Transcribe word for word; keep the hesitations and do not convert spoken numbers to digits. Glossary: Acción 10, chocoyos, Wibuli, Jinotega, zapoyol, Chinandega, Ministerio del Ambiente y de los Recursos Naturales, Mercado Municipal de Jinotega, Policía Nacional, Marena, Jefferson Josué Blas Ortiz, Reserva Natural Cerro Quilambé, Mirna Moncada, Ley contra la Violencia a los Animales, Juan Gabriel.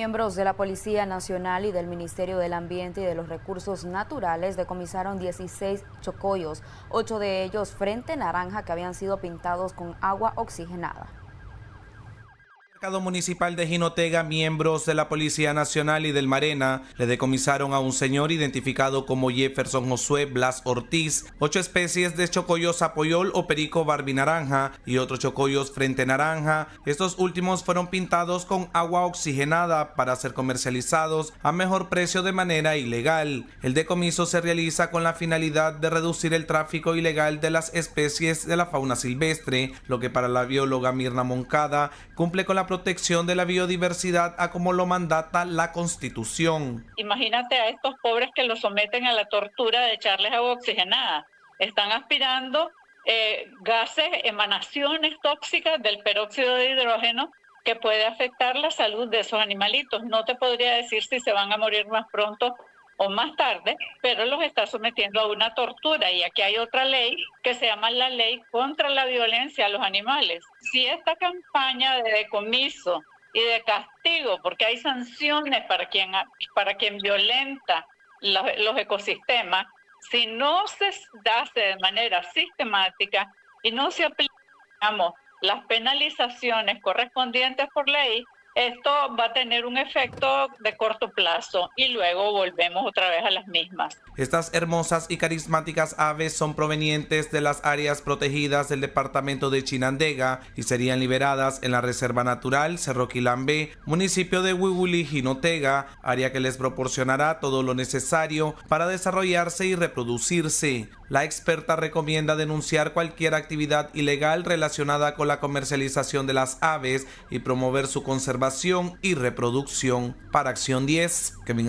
Miembros de la Policía Nacional y del Ministerio del Ambiente y de los Recursos Naturales decomisaron dieciséis chocoyos, ocho de ellos frente naranja que habían sido pintados con agua oxigenada. Mercado Municipal de Jinotega, miembros de la Policía Nacional y del Marena le decomisaron a un señor identificado como Jefferson Josué Blas Ortiz ocho especies de chocoyos zapoyol o perico barbinaranja y otros chocoyos frente naranja. Estos últimos fueron pintados con agua oxigenada para ser comercializados a mejor precio de manera ilegal. El decomiso se realiza con la finalidad de reducir el tráfico ilegal de las especies de la fauna silvestre, lo que para la bióloga Mirna Moncada cumple con la protección de la biodiversidad a como lo mandata la Constitución. Imagínate a estos pobres que los someten a la tortura de echarles agua oxigenada. Están aspirando eh, gases, emanaciones tóxicas del peróxido de hidrógeno que puede afectar la salud de esos animalitos. No te podría decir si se van a morir más pronto o más tarde, pero los está sometiendo a una tortura. Y aquí hay otra ley que se llama la Ley contra la Violencia a los Animales. Si esta campaña de decomiso y de castigo, porque hay sanciones para quien, para quien violenta la, los ecosistemas, si no se hace de manera sistemática y no se aplicamos las penalizaciones correspondientes por ley, esto va a tener un efecto de corto plazo y luego volvemos otra vez a las mismas. Estas hermosas y carismáticas aves son provenientes de las áreas protegidas del departamento de Chinandega y serían liberadas en la Reserva Natural Cerro Quilambé, municipio de Wibuli, Jinotega, área que les proporcionará todo lo necesario para desarrollarse y reproducirse. La experta recomienda denunciar cualquier actividad ilegal relacionada con la comercialización de las aves y promover su conservación y reproducción. Para Acción diez, que me